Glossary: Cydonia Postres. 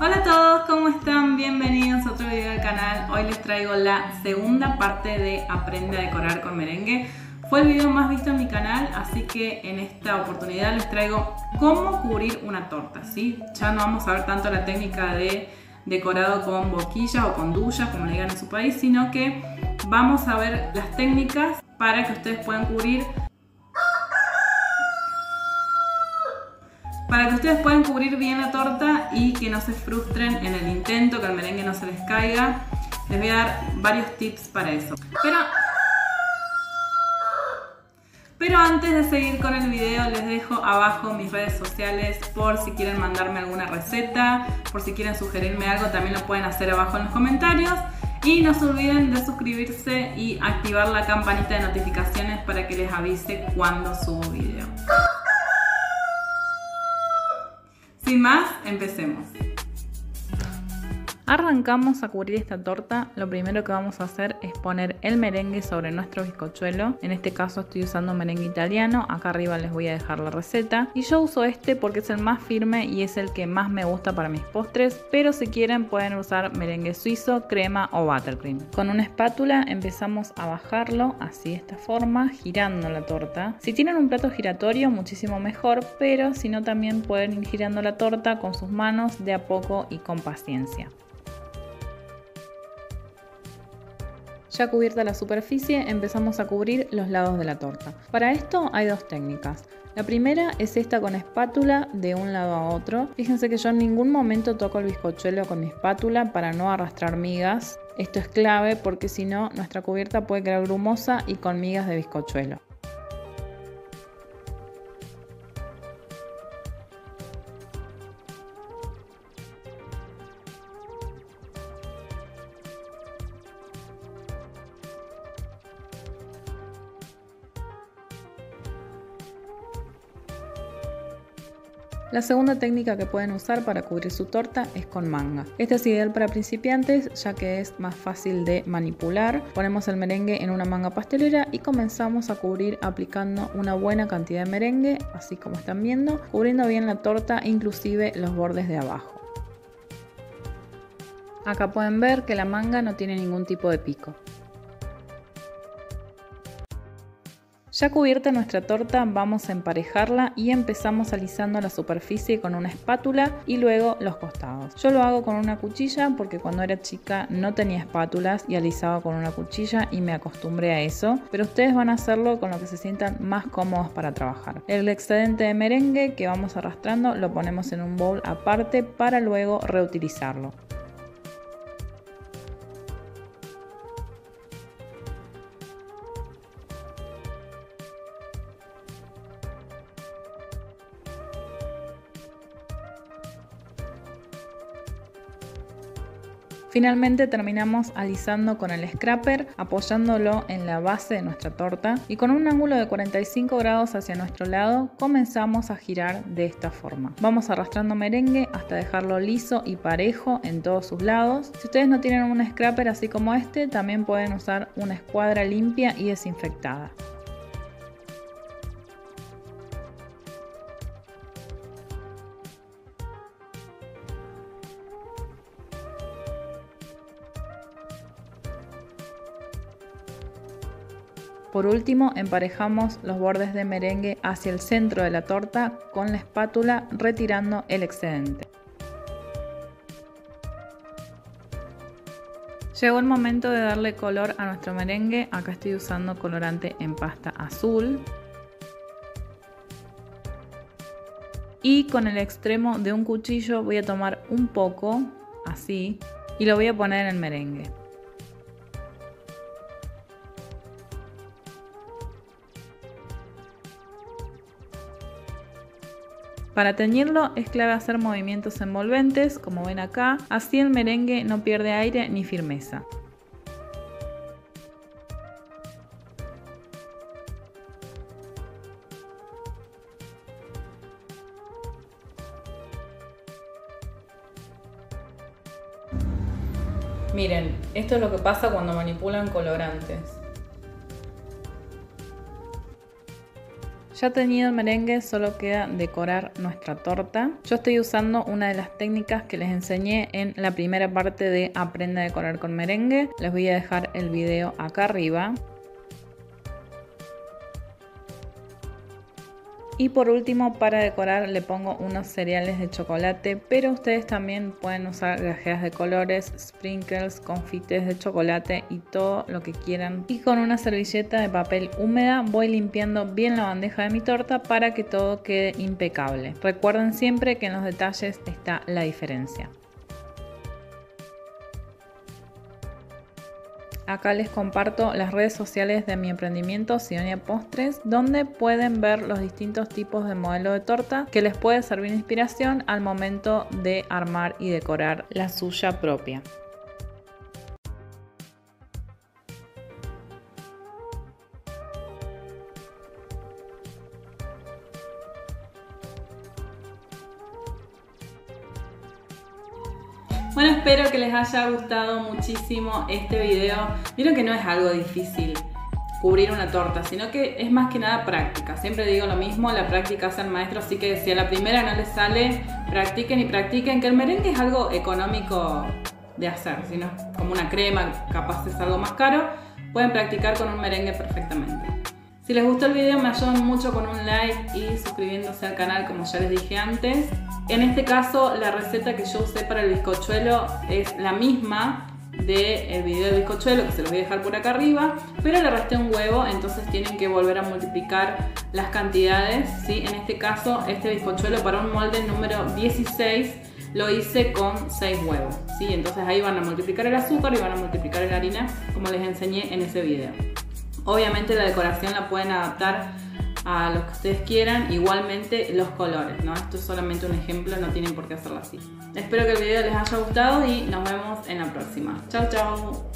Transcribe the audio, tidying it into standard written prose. Hola a todos, ¿cómo están? Bienvenidos a otro video del canal. Hoy les traigo la segunda parte de Aprende a decorar con merengue. Fue el video más visto en mi canal, así que en esta oportunidad les traigo cómo cubrir una torta, ¿sí? Ya no vamos a ver tanto la técnica de decorado con boquillas o con duyas, como le digan en su país, sino que vamos a ver las técnicas para que ustedes puedan cubrir bien la torta y que no se frustren en el intento, que el merengue no se les caiga. Les voy a dar varios tips para eso. Pero antes de seguir con el video, les dejo abajo mis redes sociales por si quieren mandarme alguna receta, por si quieren sugerirme algo, también lo pueden hacer abajo en los comentarios. Y no se olviden de suscribirse y activar la campanita de notificaciones para que les avise cuando subo video. Sin más, empecemos. Arrancamos a cubrir esta torta. Lo primero que vamos a hacer es poner el merengue sobre nuestro bizcochuelo. En este caso estoy usando merengue italiano, acá arriba les voy a dejar la receta. Y yo uso este porque es el más firme y es el que más me gusta para mis postres, pero si quieren pueden usar merengue suizo, crema o buttercream. Con una espátula empezamos a bajarlo, así de esta forma, girando la torta. Si tienen un plato giratorio muchísimo mejor, pero si no también pueden ir girando la torta con sus manos de a poco y con paciencia. Ya cubierta la superficie, empezamos a cubrir los lados de la torta. Para esto hay dos técnicas. La primera es esta con espátula de un lado a otro. Fíjense que yo en ningún momento toco el bizcochuelo con mi espátula para no arrastrar migas. Esto es clave porque si no, nuestra cubierta puede quedar grumosa y con migas de bizcochuelo. La segunda técnica que pueden usar para cubrir su torta es con manga. Esta es ideal para principiantes ya que es más fácil de manipular. Ponemos el merengue en una manga pastelera y comenzamos a cubrir aplicando una buena cantidad de merengue, así como están viendo, cubriendo bien la torta, inclusive los bordes de abajo. Acá pueden ver que la manga no tiene ningún tipo de pico. Ya cubierta nuestra torta, vamos a emparejarla y empezamos alisando la superficie con una espátula y luego los costados. Yo lo hago con una cuchilla porque cuando era chica no tenía espátulas y alisaba con una cuchilla y me acostumbré a eso, pero ustedes van a hacerlo con lo que se sientan más cómodos para trabajar. El excedente de merengue que vamos arrastrando lo ponemos en un bowl aparte para luego reutilizarlo. Finalmente terminamos alisando con el scraper, apoyándolo en la base de nuestra torta y con un ángulo de 45 grados hacia nuestro lado comenzamos a girar de esta forma. Vamos arrastrando merengue hasta dejarlo liso y parejo en todos sus lados. Si ustedes no tienen un scraper así como este, también pueden usar una escuadra limpia y desinfectada. Por último, emparejamos los bordes de merengue hacia el centro de la torta con la espátula, retirando el excedente. Llegó el momento de darle color a nuestro merengue. Acá estoy usando colorante en pasta azul. Y con el extremo de un cuchillo voy a tomar un poco, así, y lo voy a poner en el merengue. Para teñirlo es clave hacer movimientos envolventes, como ven acá, así el merengue no pierde aire ni firmeza. Miren, esto es lo que pasa cuando manipulan colorantes. Ya teñido el merengue, solo queda decorar nuestra torta. Yo estoy usando una de las técnicas que les enseñé en la primera parte de Aprende a decorar con merengue. Les voy a dejar el video acá arriba. Y por último, para decorar le pongo unos cereales de chocolate, pero ustedes también pueden usar gajeas de colores, sprinkles, confites de chocolate y todo lo que quieran. Y con una servilleta de papel húmeda voy limpiando bien la bandeja de mi torta para que todo quede impecable. Recuerden siempre que en los detalles está la diferencia. Acá les comparto las redes sociales de mi emprendimiento Cydonia Postres, donde pueden ver los distintos tipos de modelo de torta que les puede servir de inspiración al momento de armar y decorar la suya propia. Bueno, espero que les haya gustado muchísimo este video. Vieron que no es algo difícil cubrir una torta, sino que es más que nada práctica. Siempre digo lo mismo, la práctica hace al maestro, así que si a la primera no les sale, practiquen y practiquen, que el merengue es algo económico de hacer, si no es como una crema, capaz es algo más caro, pueden practicar con un merengue perfectamente. Si les gustó el video me ayudan mucho con un like y suscribiéndose al canal, como ya les dije antes. En este caso la receta que yo usé para el bizcochuelo es la misma del video del bizcochuelo, que se los voy a dejar por acá arriba, pero le resté un huevo, entonces tienen que volver a multiplicar las cantidades, ¿sí? En este caso este bizcochuelo para un molde número 16 lo hice con 6 huevos, ¿sí? Entonces ahí van a multiplicar el azúcar y van a multiplicar la harina, como les enseñé en ese video. Obviamente la decoración la pueden adaptar a lo que ustedes quieran, igualmente los colores, ¿no? Esto es solamente un ejemplo, no tienen por qué hacerlo así. Espero que el video les haya gustado y nos vemos en la próxima. Chau, chau.